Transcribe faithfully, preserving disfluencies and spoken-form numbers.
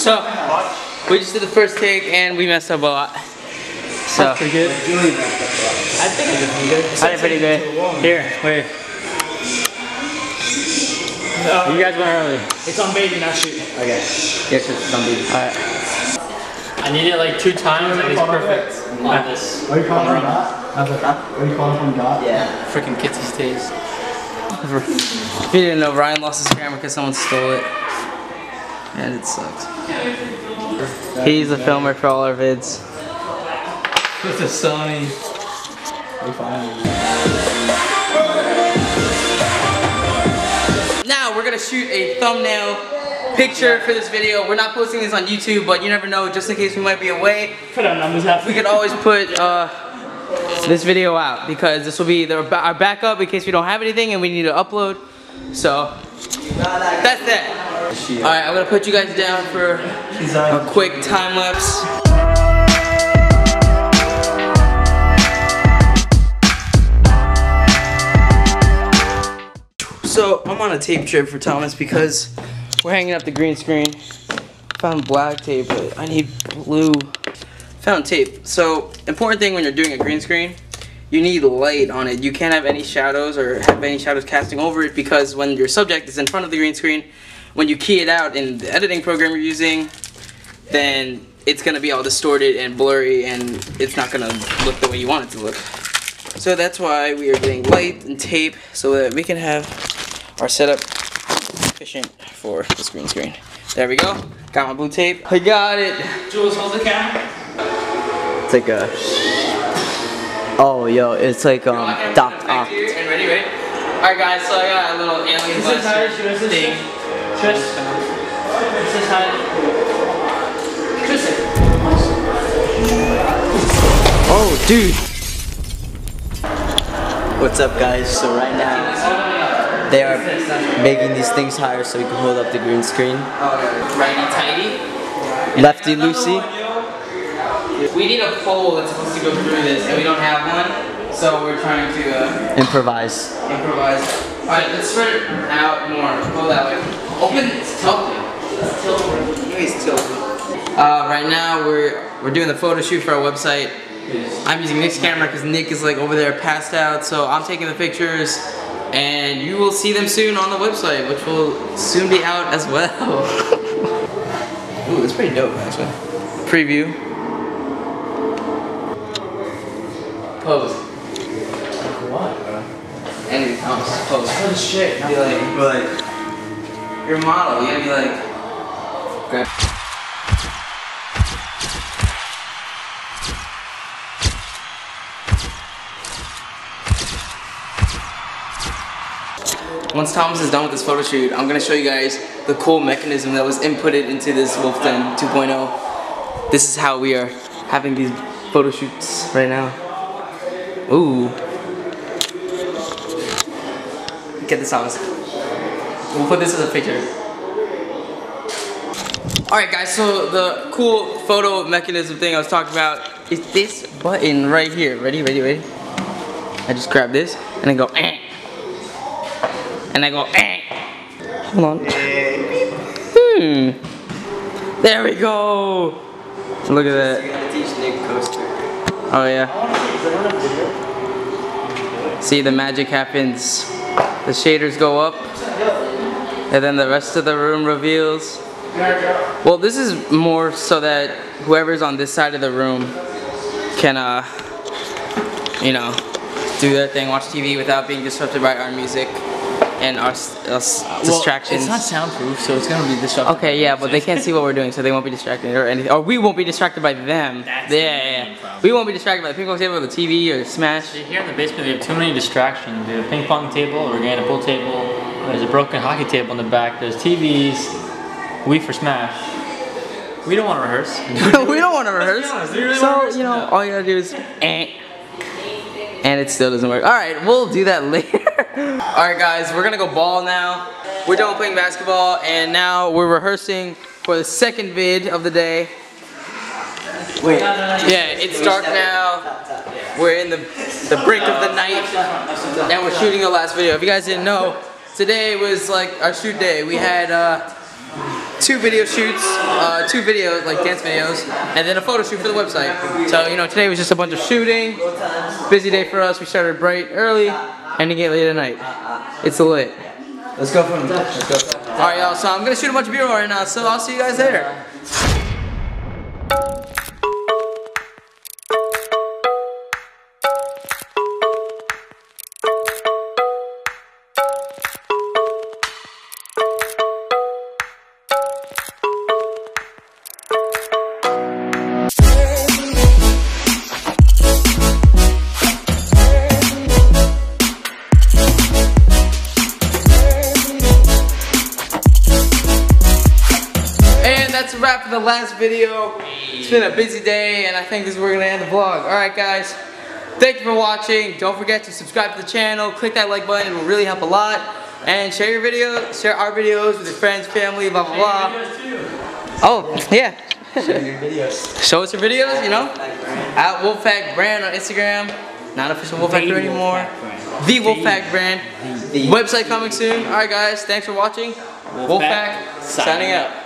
So, we just did the first take and we messed up a lot. So, that's pretty good. I think I did pretty good. I did pretty good. Here, wait. Uh, you guys went early. It's on baby, not shooting. Okay. Yes, it's on baby. Alright. I need it like two times and it's perfect. On this. What are you calling from God? What are you calling from God? Yeah. Freaking kitsy stays. If you didn't know, Ryan lost his camera because someone stole it. And it sucks. He's the filmer for all our vids. With the Sony. Now we're gonna shoot a thumbnail picture for this video. We're not posting this on YouTube, but you never know, just in case we might be away. Put our numbers up. We could always put uh, this video out because this will be the, our backup in case we don't have anything and we need to upload. So that's that. Alright, I'm gonna put you guys down for a quick time lapse. So, I'm on a tape trip for Thomas because we're hanging up the green screen. Found black tape, but I need blue. Found tape. So, important thing when you're doing a green screen, you need light on it. You can't have any shadows or have any shadows casting over it because when your subject is in front of the green screen, when you key it out in the editing program you're using, then it's going to be all distorted and blurry and it's not going to look the way you want it to look. So that's why we are getting light and tape so that we can have our setup efficient for this green screen. There we go. Got my blue tape. I got it. Jules, hold the camera. It's like a... Oh, yo, it's like um, Doc Ock. Ready, ready? Alright guys, so I got a little alien buster thing. Tris, this is how it... Tris it. Oh, dude. What's up, guys? So right now, they are making these things higher so we can hold up the green screen. Righty-tighty. Lefty-loosey. We need a pole that's supposed to go through this, and we don't have one, so we're trying to... Uh, improvise. Improvise. Alright, let's spread it out more. Go that way. Open, it's tilted. It's tilted. It's tilted. Uh, right now we're we're doing the photo shoot for our website. I'm using Nick's camera because Nick is like over there passed out, so I'm taking the pictures, and you will see them soon on the website, which will soon be out as well. Ooh, it's pretty dope actually. Preview. Pose. What? Anything else? Pose. Oh shit. Be like, be like. Your model, you gotta be like. Grab. Once Thomas is done with this photo shoot, I'm gonna show you guys the cool mechanism that was inputted into this Wolfen two point oh. This is how we are having these photo shoots right now. Ooh. Get this, Thomas. We'll put this as a picture. Alright guys, so the cool photo mechanism thing I was talking about is this button right here. Ready, ready, ready? I just grab this and I go eh. And I go eh. Hold on. Hmm. There we go. Look at that. You gotta teach Nick coaster. Oh yeah. See, the magic happens. The shaders go up. And then the rest of the room reveals. Well, this is more so that whoever's on this side of the room can, uh, you know, do their thing, watch T V without being disrupted by our music and our uh, distractions. Well, it's not soundproof, so it's gonna be disrupted. Okay, yeah, but they can't see what we're doing, so they won't be distracted or anything. Or we won't be distracted by them. That's yeah, the yeah. We won't be distracted by the ping pong table or the T V or Smash. Here in the basement, we have too many distractions. We have a ping pong table, a organic pool table. There's a broken hockey table in the back. There's T Vs. We for Smash. We don't want to rehearse. we don't want to rehearse. Honest, really so, want to rehearse? You know, no. All you gotta do is eh. And it still doesn't work. Alright, we'll do that later. Alright guys, we're gonna go ball now. We're done playing basketball and now we're rehearsing for the second vid of the day. Wait. Yeah, it's dark now. We're in the, the brink of the night, and we're shooting the last video. If you guys didn't know, today was like our shoot day. We had uh, two video shoots, uh, two videos, like dance videos, and then a photo shoot for the website. So, you know, today was just a bunch of shooting. Busy day for us. We started bright early, ending it late at night. It's lit. Let's go for it. Let's go. Alright, y'all, so I'm gonna shoot a bunch of B-roll right now, so I'll see you guys later. That's a wrap for the last video. It's been a busy day, and I think this is where we're gonna end the vlog. Alright guys, thank you for watching. Don't forget to subscribe to the channel, click that like button, it will really help a lot. And share your video, share our videos with your friends, family, blah blah blah. Oh, yeah. Share your videos. Show us your videos, you know. At Wolfpack Brand on Instagram. Not official Wolfpack Brand anymore. The Wolfpack Brand. Website coming soon. Alright guys, thanks for watching. Wolfpack signing out.